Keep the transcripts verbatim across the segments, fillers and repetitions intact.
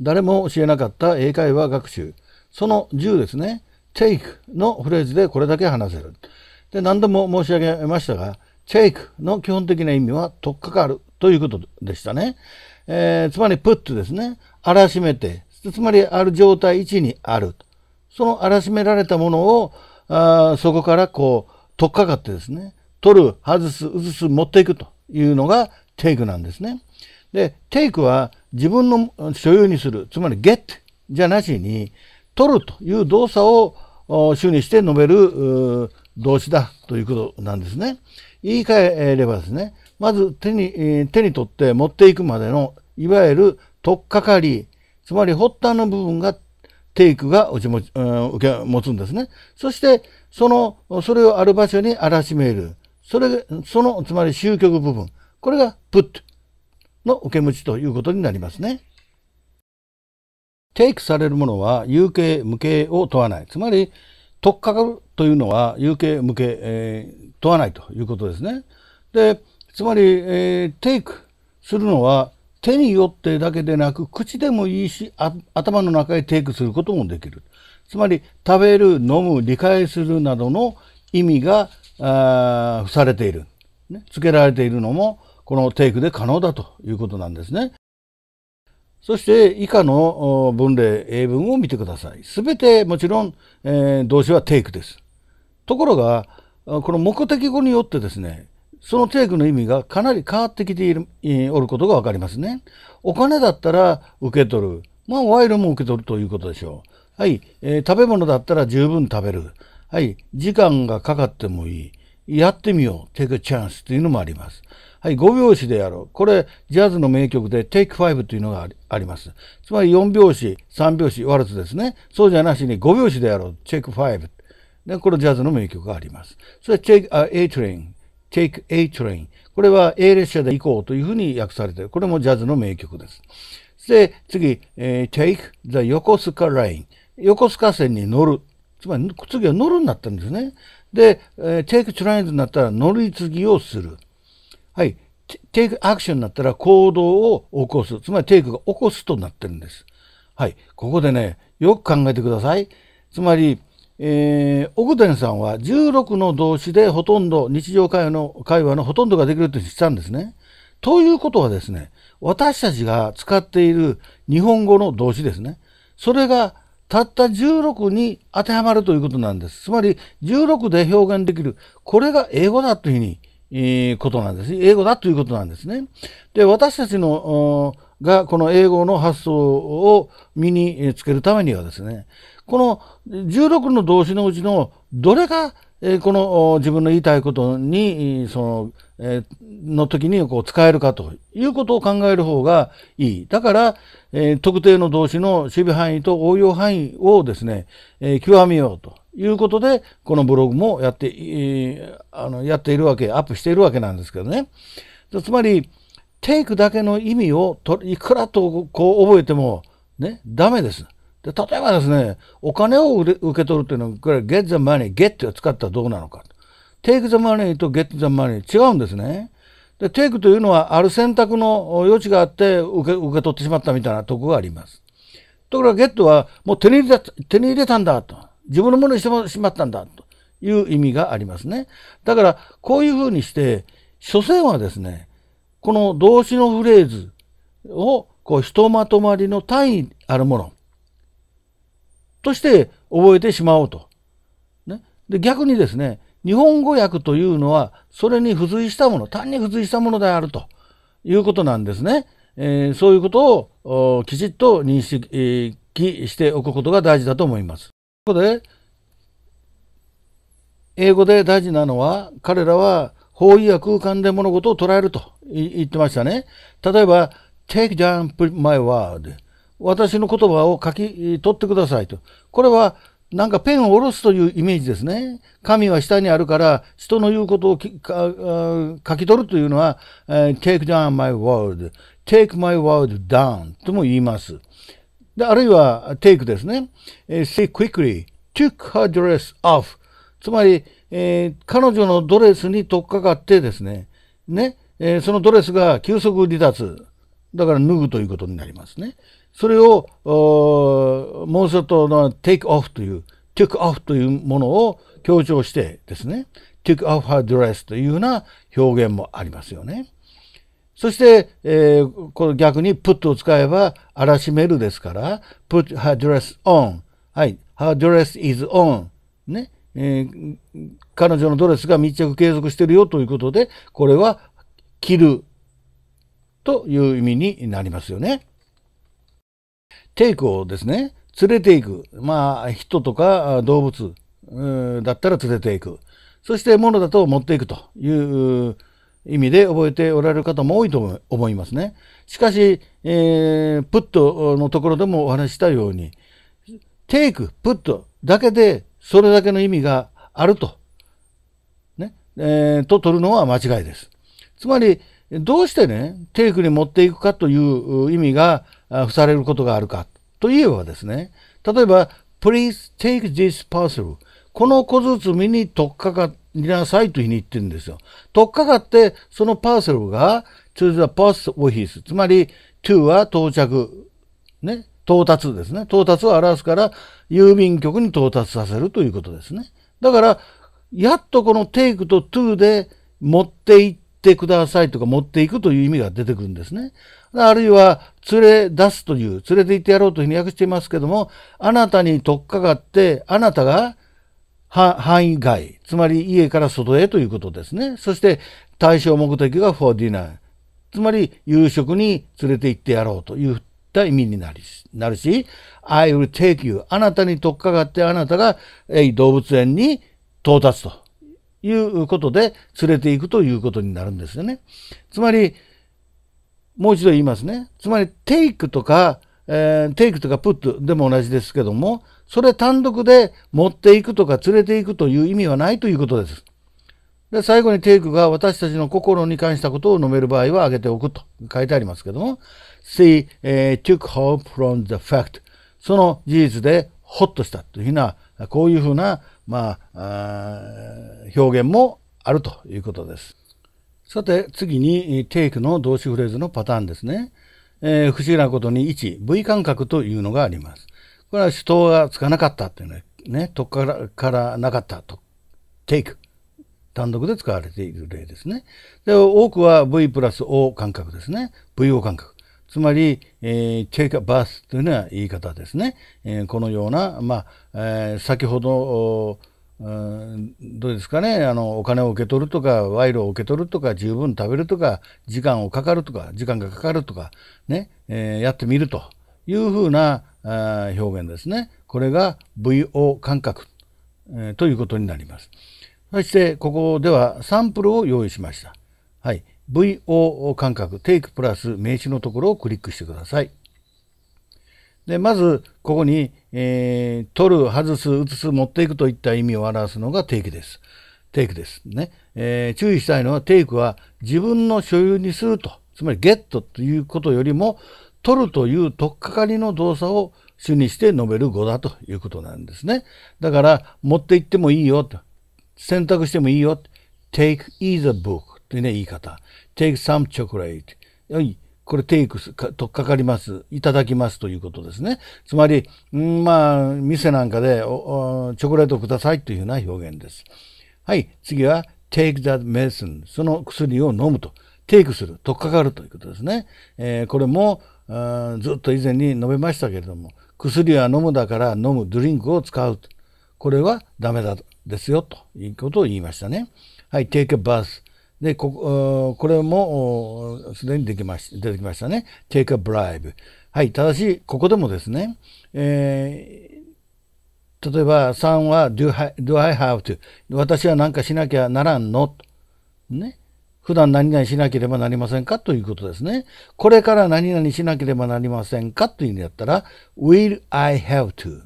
誰も教えなかった英会話学習。そのじゅうですね。take のフレーズでこれだけ話せる。で、何度も申し上げましたが、take の基本的な意味は取っかかるということでしたね。えー、つまり put ですね。荒しめて、つまりある状態位置にある。その荒しめられたものを、あそこからこう、取っかかってですね。取る、外す、移す、持っていくというのが take なんですね。で、take は自分の所有にする、つまり get じゃなしに、取るという動作を主にして述べる動詞だということなんですね。言い換えればですね、まず手に、手に取って持っていくまでの、いわゆる取っかかり、つまり発端の部分が take が受け持ち、うん、受け持つんですね。そして、その、それをある場所に荒らしめる。それ、その、つまり終局部分。これが put の受け持ちということになりますね。take されるものは有形無形を問わない。つまり、取っかかるというのは有形無形、えー、問わないということですね。で、つまり、えー、take するのは手によってだけでなく、口でもいいし、あ頭の中へ take することもできる。つまり、食べる、飲む、理解するなどの意味があ付されている、ね。付けられているのも、この take で可能だということなんですね。そして、以下の文例、英文を見てください。すべて、もちろん、えー、動詞は take です。ところが、この目的語によってですね、その take の意味がかなり変わってきている、えー、おることがわかりますね。お金だったら受け取る。まあ、賄賂も受け取るということでしょう。はい、えー。食べ物だったら十分食べる。はい。時間がかかってもいい。やってみよう。take a chance というのもあります。はい。ご拍子でやろう。これ、ジャズの名曲で take five というのがあ り, あります。つまりよん拍子、さん拍子、ワルツですね。そうじゃなしにご拍子でやろう。take five。で、これジャズの名曲があります。それ、take a train。take a train。これは A 列車で行こうというふうに訳されている。これもジャズの名曲です。で、次、えー、take the 横須賀 line。横須賀線に乗る。つまり、次は乗るになったんですね。で、えー、take trains になったら乗り継ぎをする。はい。take action になったら行動を起こす。つまり、take が起こすとなってるんです。はい。ここでね、よく考えてください。つまり、えー、奥田さんはじゅうろくの動詞でほとんど、日常会話の、会話のほとんどができるとしたんですね。ということはですね、私たちが使っている日本語の動詞ですね。それが、たったじゅうろくに当てはまるということなんです。つまりじゅうろくで表現できる。これが英語だというふうに、えー、ことなんです。英語だということなんですね。で、私たちの、がこの英語の発想を身につけるためにはですね、このじゅうろくの動詞のうちのどれが、えー、この自分の言いたいことに、その、えー、の時にこう使えるかということを考える方がいい。だから、えー、特定の動詞の守備範囲と応用範囲をですね、えー、極めようということで、このブログもやって、えー、あのやっているわけ、アップしているわけなんですけどね。つまり、take だけの意味をといくらとこう覚えてもね、ダメです。で、例えばですね、お金を受け取るというのは、これ get the money、get を使ったらどうなのか。take the money と get the money 違うんですね。で、take というのはある選択の余地があって受け、受け取ってしまったみたいなとこがあります。ところが get はもう手に入れた、手に入れたんだと。自分のものにしてしまったんだという意味がありますね。だから、こういうふうにして、所詮はですね、この動詞のフレーズをこうひとまとまりの単位あるものとして覚えてしまおうと。ね、で、逆にですね、日本語訳というのは、それに付随したもの、単に付随したものであるということなんですね。えー、そういうことをきちっと認識、えー、しておくことが大事だと思います。ここで、英語で大事なのは、彼らは方位や空間で物事を捉えると言ってましたね。例えば、take down my word。私の言葉を書き取ってくださいと。これは、なんかペンを下ろすというイメージですね。神は下にあるから、人の言うことをきか書き取るというのは、take down my word、take my word down とも言います。で、あるいは take ですね。say quickly, took her dress off。つまり、えー、彼女のドレスに取っかかってですね、ね、えー、そのドレスが急速離脱。だから脱ぐということになりますね。それをもうちょっとの take off という、take off というものを強調してですね、take off her dress というような表現もありますよね。そして、えー、この逆に put を使えば荒しめるですから、put her dress on。はい。her dress is on。ね。えー、彼女のドレスが密着継続してるよということで、これは着るという意味になりますよね。take をですね、連れていく。まあ、人とか動物だったら連れていく。そして物だと持っていくという意味で覚えておられる方も多いと思いますね。しかし、えー、プットのところでもお話ししたように、take、プットだけでそれだけの意味があると、ね、えー、と取るのは間違いです。つまり、どうしてね、takeに持っていくかという意味が付されることがあるかといえばですね、例えば、please take this parcel。この小包に取っかかりなさいというふうに言ってるんですよ。取っかかって、そのパーセルが to the post office。つまり to は到着、ね、到達ですね。到達を表すから、郵便局に到達させるということですね。だから、やっとこの take と to で持って行ってくださいとか持っていくという意味が出てくるんですね。あるいは、連れ出すという、連れて行ってやろうというふうに訳していますけども、あなたに取っかかって、あなたが範囲外、つまり家から外へということですね。そして対象目的が for dinner、つまり夕食に連れて行ってやろうといった意味になるし、I will take you、あなたに取っかかってあなたが動物園に到達ということで連れて行くということになるんですよね。つまり、もう一度言いますね。つまり take とか、えー、take とか put でも同じですけども、それ単独で持っていくとか連れていくという意味はないということです。で、最後に take が私たちの心に関したことを述べる場合は挙げておくと書いてありますけども、she、uh, took hope from the fact。その事実でホッとしたというふうな、こういうふうな、まあ、あ表現もあるということです。さて、次に take の動詞フレーズのパターンですね。えー、不思議なことにいち、V 感覚というのがあります。これは主導がつかなかったというね、ね、とっからからなかったと、take、単独で使われている例ですね。で、多くは V プラス O 感覚ですね。ブイオー 感覚。つまり、えー、take a bath というのは言い方ですね。えー、このような、まあ、えー、先ほど、どうですかね、あのお金を受け取るとか賄賂を受け取るとか十分食べるとか時間をかかるとか時間がかかるとかね、えー、やってみるというふうな表現ですね。これが ブイオー 感覚、えー、ということになります。そしてここではサンプルを用意しました。はい、ブイオー 感覚 take プラス名詞のところをクリックしてください。で、まずここに、えー、取る、外す、移す、持っていくといった意味を表すのが take です。take ですね、えー。注意したいのは take は自分の所有にすると、つまり get ということよりも取るという取っかかりの動作を主にして述べる語だということなんですね。だから持って行ってもいいよと、選択してもいいよ。take either book というね、言い方。take some chocolate。これ、テイク、取っかかります、いただきますということですね。つまり、んまあ、店なんかでおお、チョコレートくださいというような表現です。はい、次は、take that medicine。その薬を飲むと。テイクする、取っかかるということですね。えー、これも、ずっと以前に述べましたけれども、薬は飲むだから飲む、ドリンクを使うと。これはダメだですよ、ということを言いましたね。はい、take a bath。で、こ、これも、すでにできまし、出てきましたね。take a bribe。はい。ただし、ここでもですね、えー、例えば、さんは do I, do I have to。私は何かしなきゃならんの。ね。普段何々しなければなりませんかということですね。これから何々しなければなりませんかというのやったら、will I have to。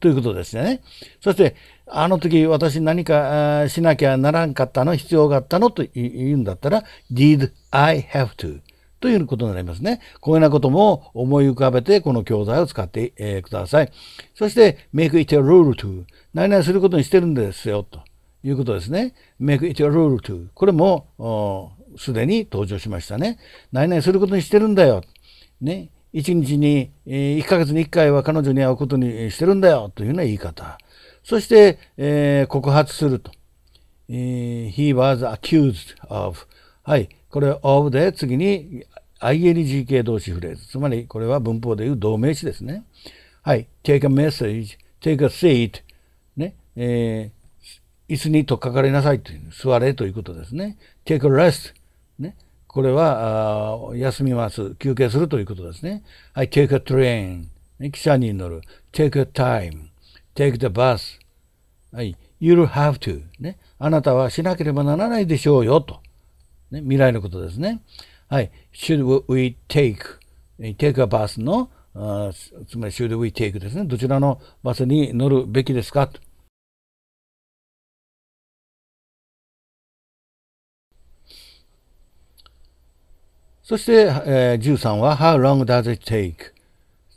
ということですね。そして、あの時私何かしなきゃならんかったの、必要があったのと言うんだったら、did I have to ということになりますね。こういうようなことも思い浮かべて、この教材を使ってください。そして、make it a rule to 何々することにしてるんですよ、ということですね。make it a rule to これもすでに登場しましたね。何々することにしてるんだよ。ね、一日に、えー、いっかげつにいっかいは彼女に会うことにしてるんだよというような言い方。そして、えー、告発すると。えー、He was accused of。はい。これ of で次に ing 形動詞フレーズ。つまりこれは文法でいう動名詞ですね。はい。take a message, take a seat。ね。えー、椅子にとっかかりなさいという。座れということですね。take a rest。ね。これは、休みます。休憩するということですね。はい、take a train。汽車に乗る。take a time。take the bus。はい、you'll have to。ね。あなたはしなければならないでしょうよ、と。ね。未来のことですね。はい、should we take。take a bus の、つまり should we take ですね。どちらのバスに乗るべきですかと。そして、えー、じゅうさんは How long does it take?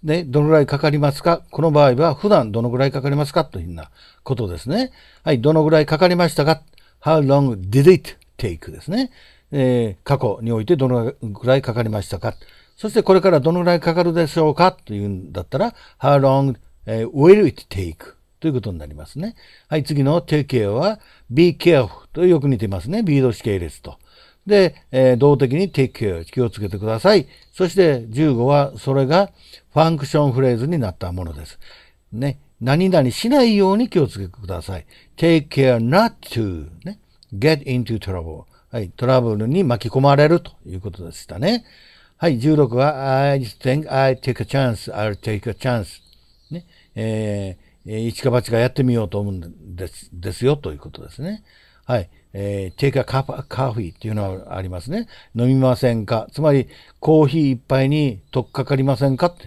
で、どのぐらいかかりますか？この場合は普段どのぐらいかかりますかというようなことですね。はい、どのぐらいかかりましたか？ How long did it take? ですね、えー。過去においてどのぐらいかかりましたか？そしてこれからどのぐらいかかるでしょうかというんだったら How long will it take? ということになりますね。はい、次の take care は be careful とよく似ていますね。be 動詞系列と。で、えー、動的に take care 気をつけてください。そしてじゅうごはそれがファンクションフレーズになったものです。ね。何々しないように気をつけてください。take care not to、ね、get into trouble。はい。トラブルに巻き込まれるということでしたね。はい。じゅうろくは I think I take a chance, I'll take a chance。ね。えー、一か八かやってみようと思うんです、ですよということですね。はい。えー、take a cup of coffee っていうのはありますね。飲みませんか。つまり、コーヒー一杯に取っかかりませんかって。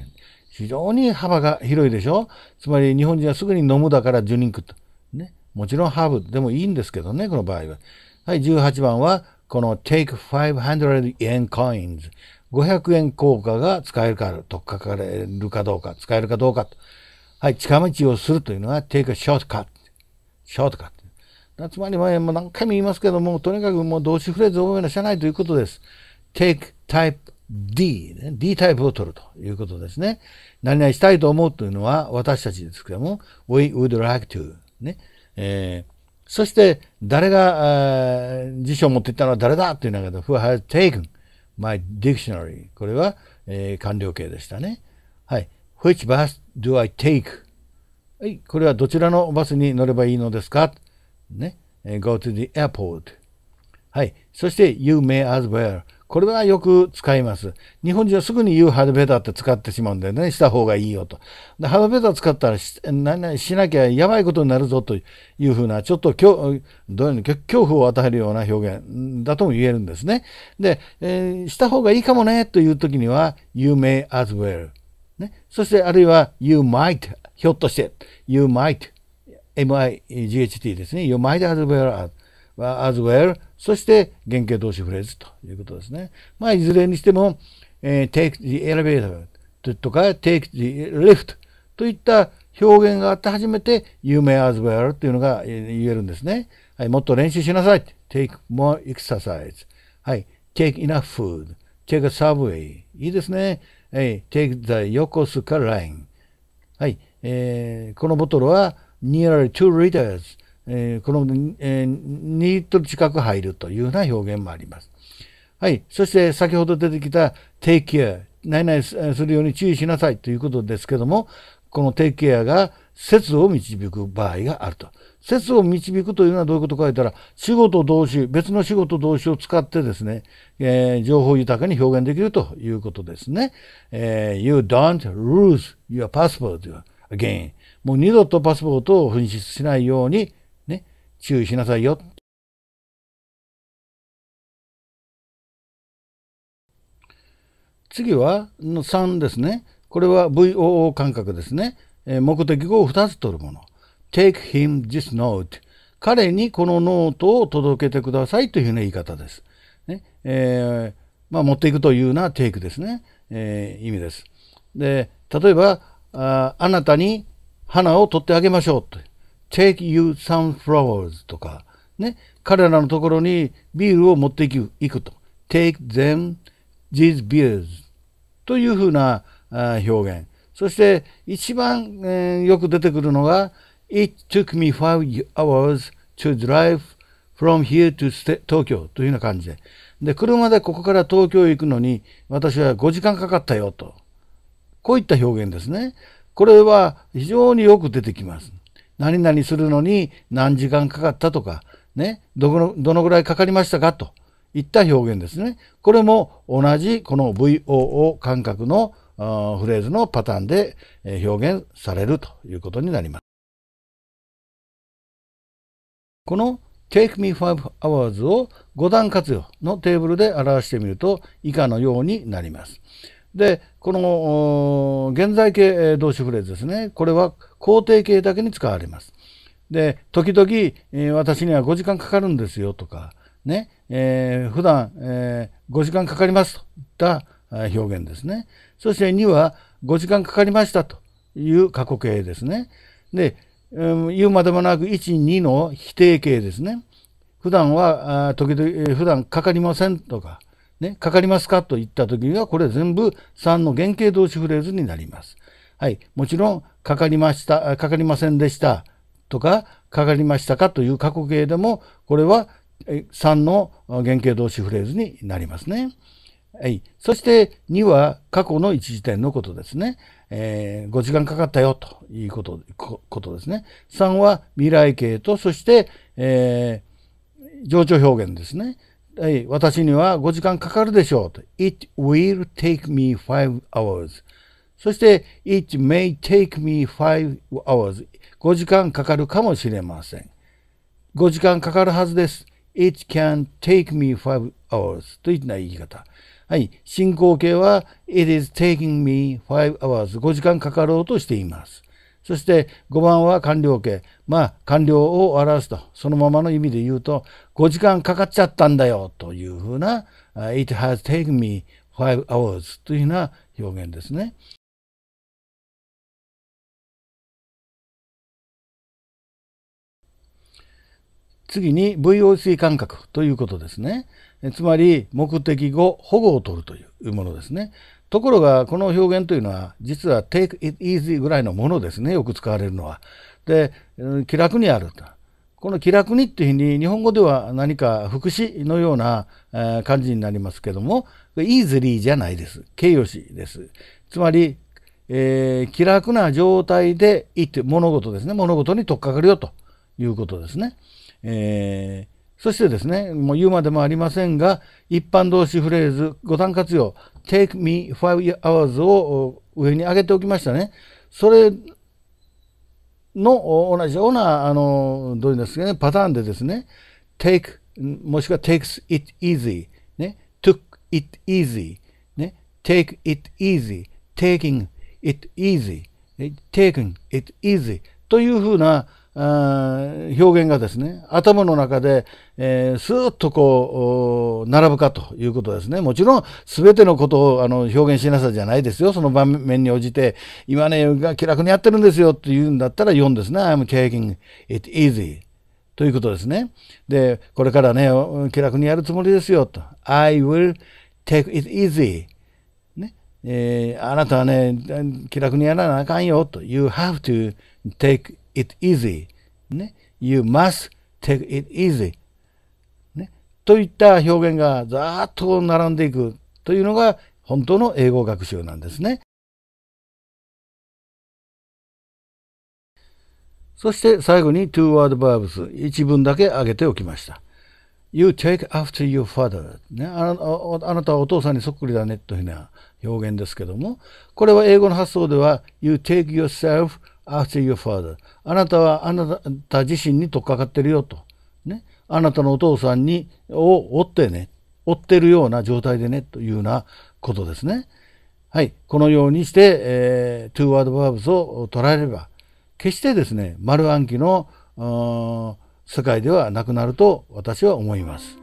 非常に幅が広いでしょ。つまり、日本人はすぐに飲むだからドリンクと。ね。もちろんハーブでもいいんですけどね、この場合は。はい、じゅうはちばんは、この take ごひゃくえん coins。ごひゃくえん硬貨が使えるか、取っかかれるかどうか、使えるかどうかと。はい、近道をするというのは take a shortcut。shortcut。つまり前も何回も言いますけども、とにかくもう動詞フレーズを覚えなしゃないということです。take type D。D タイプを取るということですね。何々したいと思うというのは私たちですけども、we would like to。ねえー、そして、誰が辞書を持っていったのは誰だという中で、who has taken my dictionary。これは、えー、完了形でしたね。はい。which bus do I take？ はい。これはどちらのバスに乗ればいいのですかね、go to the airport。はい。そして、you may as well。これはよく使います。日本人はすぐに you had better って使ってしまうんだよね。した方がいいよと。で、had better 使ったらし、何々しなきゃやばいことになるぞというふうな、ちょっと恐、どういうの、恐怖を与えるような表現だとも言えるんですね。で、えー、した方がいいかもねというときには、you may as well。ね。そして、あるいは、you might。ひょっとして。you might。ミght ですね。You might as well as well。そして、原型動詞フレーズということですね。まあ、いずれにしても、えー、take the elevator とか take the lift といった表現があって初めて You may as well というのが言えるんですね。はい、もっと練習しなさい。take more exercise。はい、take enough food。take a subway。いいですね。はい、take the Yokosuka line。はい、えー、このボトルはnearly two liters、えー、この、えー、にリットル近く入るというような表現もあります。はい。そして先ほど出てきた take care。何々するように注意しなさいということですけども、この take care が節を導く場合があると。節を導くというのはどういうことか言ったら、主語と動詞、別の主語と動詞を使ってですね、えー、情報豊かに表現できるということですね。えー、you don't lose your passport again。もう二度とパスポートを紛失しないようにね、注意しなさいよ。次はさんですね。これは ブイオーオー 感覚ですね。目的語をふたつ取るもの。take him this note。彼にこのノートを届けてくださいというような言い方です。ねえー、まあ、持っていくというような take ですね。えー、意味です。で、例えば、あ, あなたに花を取ってあげましょうと。take you some flowers とか、ね。彼らのところにビールを持っていくと。take them these beers。というふうな表現。そして一番、えー、よく出てくるのが It took me five hours to drive from here to Tokyo というような感じで。で、車でここから東京へ行くのに私はごじかんかかったよと。こういった表現ですね。これは非常によく出てきます。何々するのに何時間かかったとか、ね、どこの、どのぐらいかかりましたかといった表現ですね。これも同じこの ブイオーオー 感覚のフレーズのパターンで表現されるということになります。この take me five hours をご段活用のテーブルで表してみると以下のようになります。で、この現在形動詞フレーズですね。これは肯定形だけに使われます。で、時々私にはごじかんかかるんですよとか、ね、えー、普段、えー、ごじかんかかりますといった表現ですね。そしてにはごじかんかかりましたという過去形ですね。で、うん、言うまでもなくいち、にの否定形ですね。普段は、あ、時々、普段かかりませんとか、ね、かかりますかといったときには、これ全部さんの原型動詞フレーズになります。はい。もちろん、かかりました、かかりませんでしたとか、かかりましたかという過去形でも、これはさんの原型動詞フレーズになりますね。はい、そしてには過去の一時点のことですね。えー、ごじかんかかったよということ、こ、ことですね。さんは未来形と、そして、えー、情緒表現ですね。はい、私にはごじかんかかるでしょうと。It will take me five hours。そして、It may take me five hours。ごじかんかかるかもしれません。ごじかんかかるはずです。It can take me five hours といった言い方。はい。進行形は It is taking me five hours。ごじかんかかろうとしています。そしてごばんは完了形。まあ、完了を表すと。そのままの意味で言うと、ごじかんかかっちゃったんだよというふうな、It has taken me five hours というふうな表現ですね。次に ブイオーシー 感覚ということですね。つまり目的語保護を取るというものですね。ところがこの表現というのは実は take it easy ぐらいのものですね。よく使われるのは。で、気楽にあると。この気楽にっていうふうに日本語では何か副詞のような感じになりますけども、easily じゃないです。形容詞です。つまり、えー、気楽な状態で it 物事ですね。物事に取っかかるよということですね。えー、そしてですね、もう言うまでもありませんが、一般動詞フレーズ、ご段活用、take me five hours を上に上げておきましたね。それの同じような、あの、どうですかね、パターンでですね、take、もしくは takes it easy、ね、took it easy、ね、take it easy、taking it easy、taking it easy というふうな、表現がですね、頭の中で、えー、スーッとこう、並ぶかということですね。もちろん、すべてのことをあの表現しなさいじゃないですよ。その場面に応じて、今ね、気楽にやってるんですよって言うんだったらよんですね。I'm taking it easy ということですね。で、これからね、気楽にやるつもりですよと。I will take it easy。ね、えー、あなたはね、気楽にやらなあかんよと。You have to take it It easy. ね。You must take it easy. ね。といった表現がざーっと並んでいくというのが本当の英語学習なんですね。そして最後に two word verbs 一文だけ挙げておきました。You take after your father、ね、あ, あ, あなたはお父さんにそっくりだねというような表現ですけども、これは英語の発想では You take yourself after your father。 あなたはあなた自身に取っかかってるよと。ね。あなたのお父さんに、を追ってね。追ってるような状態でね。というようなことですね。はい。このようにして、えー、two word verbs を捉えれば、決してですね、丸暗記の世界ではなくなると私は思います。